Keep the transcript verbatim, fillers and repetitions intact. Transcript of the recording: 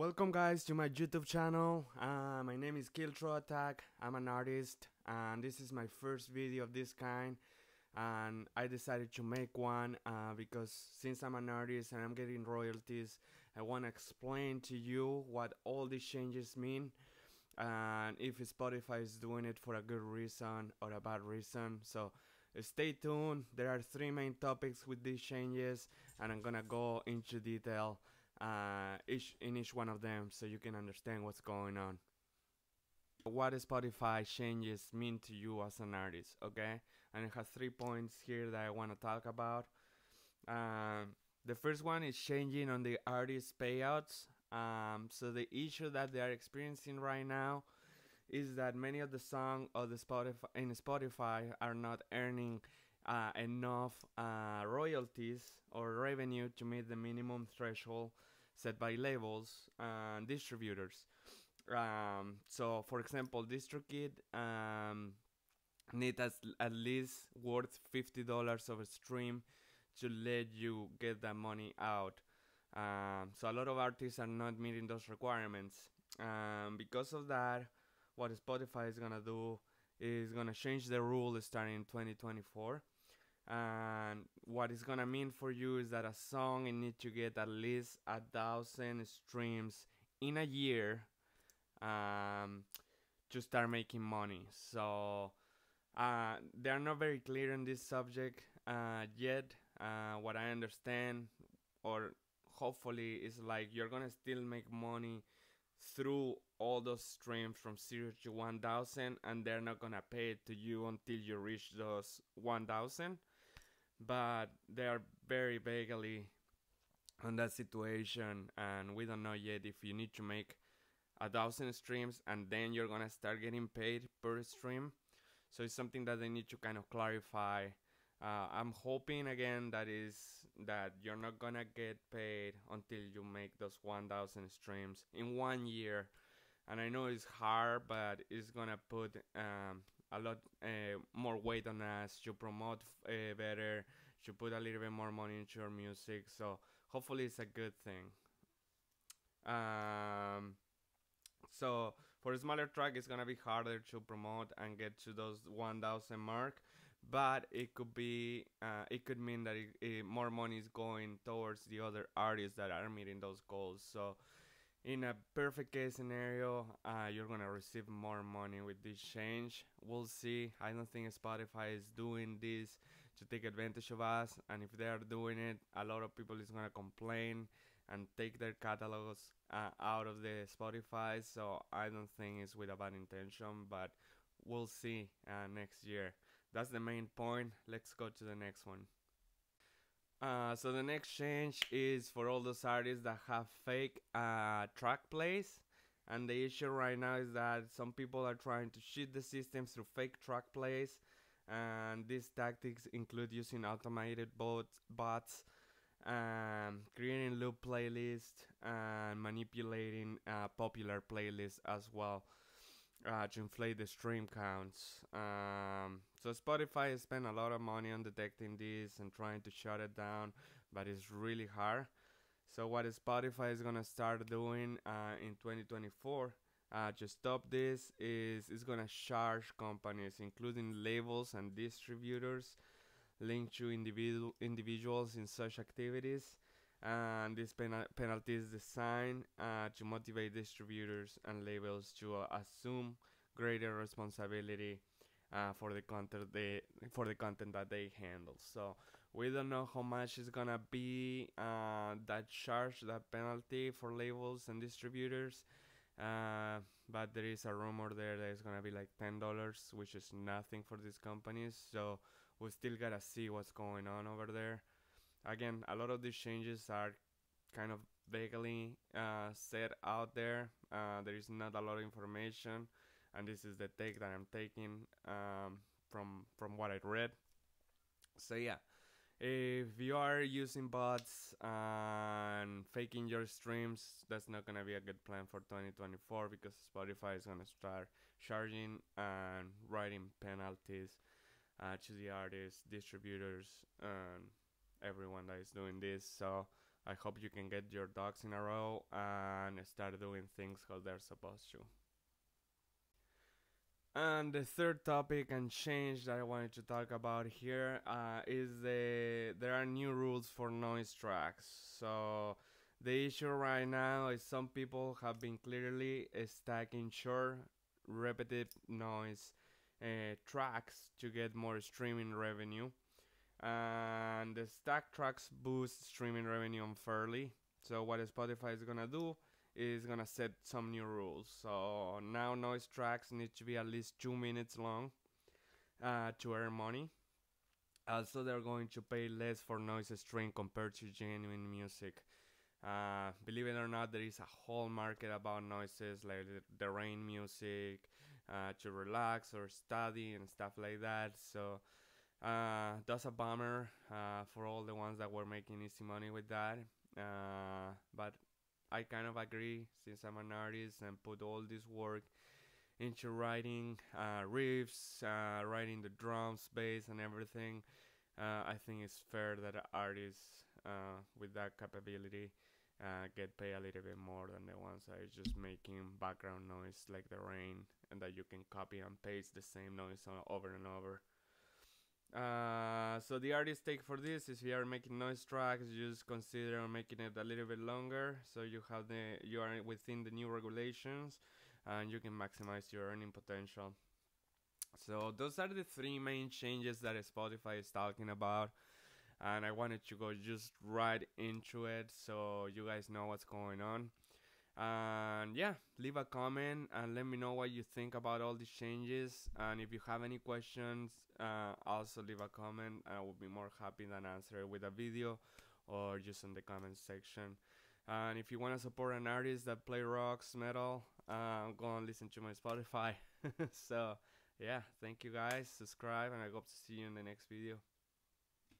Welcome guys to my YouTube channel. Uh, my name is Kiltro Attack. I'm an artist and this is my first video of this kind, and I decided to make one uh, because since I'm an artist and I'm getting royalties, I want to explain to you what all these changes mean and if Spotify is doing it for a good reason or a bad reason. So stay tuned. There are three main topics with these changes and I'm gonna go into detail Uh, each, in each one of them so you can understand what's going on. What Spotify changes mean to you as an artist, okay? And it has three points here that I want to talk about. Um, the first one is changing on the artist payouts. Um, so the issue that they are experiencing right now is that many of the songs of the Spotify in Spotify are not earning uh, enough uh, royalties or revenue to meet the minimum threshold set by labels and distributors. Um, so, for example, DistroKid um, needs at least worth fifty dollars of a stream to let you get that money out. Um, so a lot of artists are not meeting those requirements. Um, because of that, what Spotify is gonna do is gonna change the rule starting in twenty twenty-four. And what it's gonna mean for you is that a song it needs to get at least a thousand streams in a year um, to start making money. So uh, they are not very clear on this subject uh, yet. Uh, what I understand, or hopefully, is like you're gonna still make money through all those streams from zero to one thousand, and they're not gonna pay it to you until you reach those one thousand. But they are very vaguely on that situation, and we don't know yet if you need to make a thousand streams and then you're gonna start getting paid per stream. So it's something that they need to kind of clarify. uh, I'm hoping again that is that you're not gonna get paid until you make those one thousand streams in one year, and I know it's hard, but it's gonna put um, a lot uh, more weight on us to promote uh, better, to put a little bit more money into your music. So hopefully it's a good thing. Um, so for a smaller track, it's gonna be harder to promote and get to those one thousand mark, but it could be uh, it could mean that it, it more money is going towards the other artists that are meeting those goals. So in a perfect case scenario, uh, you're gonna receive more money with this change. We'll see. I don't think Spotify is doing this to take advantage of us, and if they are doing it, a lot of people is gonna complain and take their catalogs uh, out of the Spotify. So I don't think it's with a bad intention, but we'll see uh, next year. That's the main point. Let's go to the next one. Uh, so the next change is for all those artists that have fake uh, track plays, and the issue right now is that some people are trying to cheat the system through fake track plays, and these tactics include using automated bot bots, um, creating loop playlists, and manipulating uh, popular playlists as well uh, to inflate the stream counts. Um, So Spotify has spent a lot of money on detecting this and trying to shut it down, but it's really hard. So what Spotify is gonna start doing uh, in twenty twenty-four uh, to stop this is it's gonna charge companies, including labels and distributors, linked to individual individuals in such activities, and this pena penalty is designed uh, to motivate distributors and labels to uh, assume greater responsibility Uh, for the content they for the content that they handle. So we don't know how much is gonna be uh, that charge, that penalty for labels and distributors, uh, but there is a rumor there that it's gonna be like ten dollars, which is nothing for these companies. So we still gotta see what's going on over there. Again, a lot of these changes are kind of vaguely uh, set out there. Uh, there is not a lot of information, and this is the take that I'm taking um, from from what I read. So yeah, if you are using bots and faking your streams, that's not gonna be a good plan for twenty twenty-four, because Spotify is gonna start charging and writing penalties uh, to the artists, distributors, and everyone that is doing this. So I hope you can get your ducks in a row and start doing things how they're supposed to. And the third topic and change that I wanted to talk about here uh, is the there are new rules for noise tracks. So the issue right now is some people have been clearly stacking short, repetitive noise uh, tracks to get more streaming revenue, and the stack tracks boost streaming revenue unfairly. So what Spotify is gonna do is gonna set some new rules. So now noise tracks need to be at least two minutes long uh, to earn money. Also, they're going to pay less for noise stream compared to genuine music. Uh, believe it or not, there is a whole market about noises like the, the rain music uh, to relax or study and stuff like that. So uh, that's a bummer uh, for all the ones that were making easy money with that. Uh, but I kind of agree, since I'm an artist and put all this work into writing uh, riffs, uh, writing the drums, bass, and everything. Uh, I think it's fair that artists uh, with that capability uh, get paid a little bit more than the ones that are just making background noise like the rain, and that you can copy and paste the same noise over and over. Uh, so the artist take for this is, if you are making noise tracks, just consider making it a little bit longer, so you have the you are within the new regulations and you can maximize your earning potential. So those are the three main changes that Spotify is talking about, and I wanted to go just right into it so you guys know what's going on. And yeah, leave a comment and let me know what you think about all these changes, and if you have any questions, uh, also leave a comment. I will be more happy than answer it with a video or just in the comment section. And if you want to support an artist that play rocks, metal, uh, go and listen to my Spotify. So yeah, thank you guys, subscribe, and I hope to see you in the next video.